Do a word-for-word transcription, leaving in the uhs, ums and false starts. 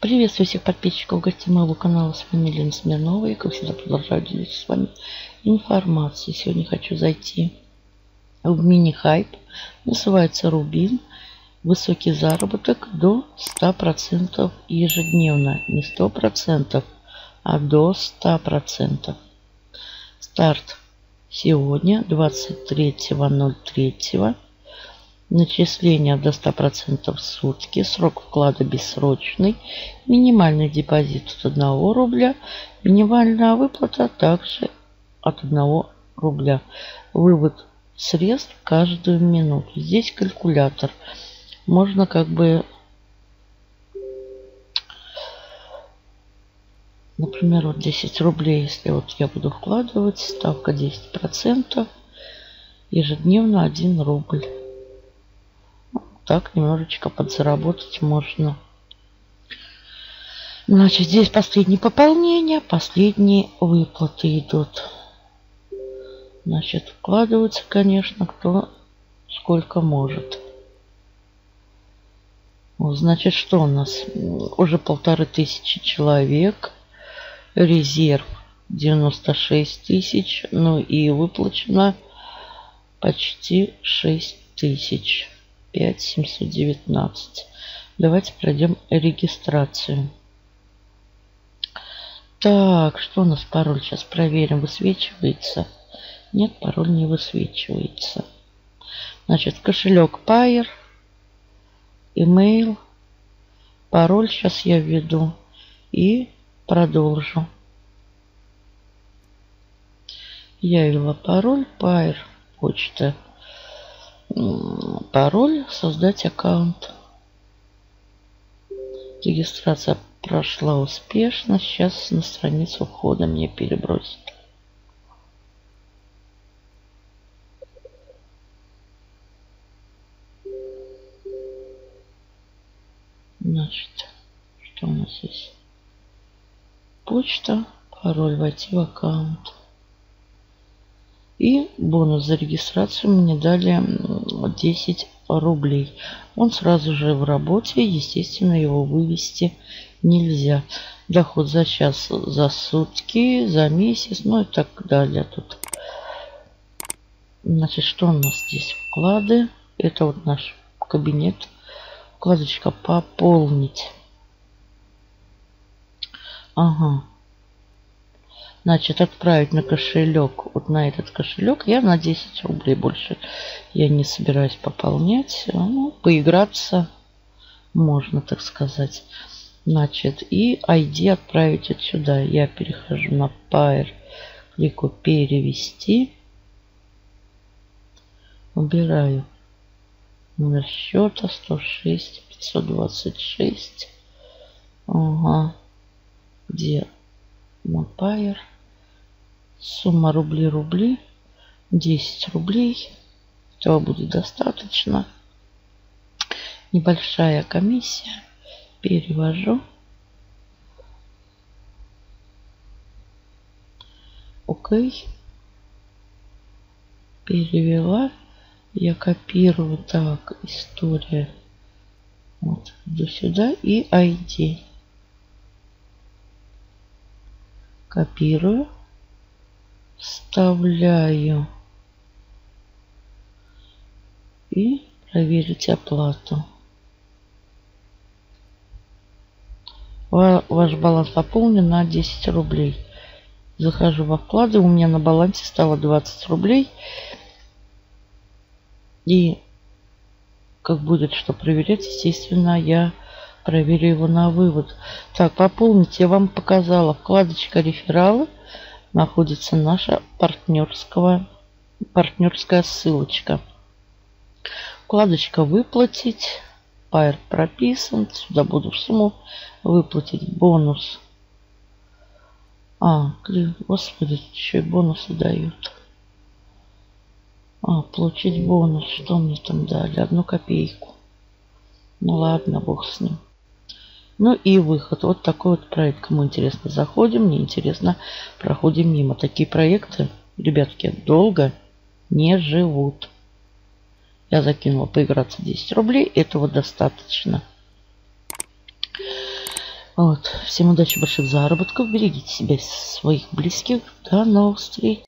Приветствую всех подписчиков, гостей моего канала. С вами Елена Смирнова. И как всегда продолжаю делиться с вами информацией. Сегодня хочу зайти в мини-хайп. Называется Рубин. Высокий заработок до ста процентов ежедневно. Не сто процентов, а до ста процентов. Старт сегодня двадцать третьего ноль третьего. Начисление до ста процентов в сутки. Срок вклада бессрочный. Минимальный депозит от одного рубля. Минимальная выплата также от одного рубля. Вывод средств каждую минуту. Здесь калькулятор. Можно как бы, например, вот десять рублей, если вот я буду вкладывать, ставка десять процентов, ежедневно один рубль. Так немножечко подзаработать можно. Значит, здесь последние пополнения, последние выплаты идут. Значит, вкладываются, конечно, кто сколько может. Значит, что у нас? Уже полторы тысячи человек. Резерв девяносто шесть тысяч. Ну и выплачено почти шесть тысяч. пять тысяч семьсот девятнадцать. Давайте пройдем регистрацию. Так, что у нас пароль? Сейчас проверим. Высвечивается? Нет, пароль не высвечивается. Значит, кошелек Payeer, имейл, пароль сейчас я введу и продолжу. Я ввела пароль Payeer, почта. Пароль, создать аккаунт. Регистрация прошла успешно. Сейчас на страницу входа мне перебросит. Значит, что у нас здесь? Почта, пароль, войти в аккаунт. И бонус за регистрацию мне дали десять рублей. Он сразу же в работе. Естественно, его вывести нельзя. Доход за час, за сутки, за месяц, ну и так далее. Тут. Значит, что у нас здесь? Вклады. Это вот наш кабинет. Вкладочка «Пополнить». Ага. Значит, отправить на кошелек, вот на этот кошелек, я на десять рублей больше я не собираюсь пополнять. Ну, поиграться можно, так сказать. Значит, и ай ди отправить отсюда. Я перехожу на Payeer, клику перевести. Убираю номер счета сто шесть пятьсот двадцать шесть. Ага. Где? На Payeer. Сумма рубли-рубли. десять рублей. Этого будет достаточно. Небольшая комиссия. Перевожу. Окей. Перевела. Я копирую. Так, история. Вот, до сюда. И ай ди. Копирую. Вставляю. И проверить оплату. Ваш баланс пополнен на десять рублей. Захожу во вклады. У меня на балансе стало двадцать рублей. И как будет что проверять, естественно, я проверю его на вывод. Так, пополнить я вам показала. Вкладочка рефералы, находится наша партнерская, партнерская ссылочка. Вкладочка выплатить. Payeer прописан. Сюда буду сумму выплатить. Бонус. А, господи, еще и бонусы дают. А, получить бонус. Что мне там дали? Одну копейку. Ну ладно, бог с ним. Ну и выход. Вот такой вот проект. Кому интересно, заходим. Неинтересно, проходим мимо. Такие проекты, ребятки, долго не живут. Я закинула поиграться десять рублей. Этого достаточно. Вот. Всем удачи, больших заработков. Берегите себя, своих близких. До новых встреч.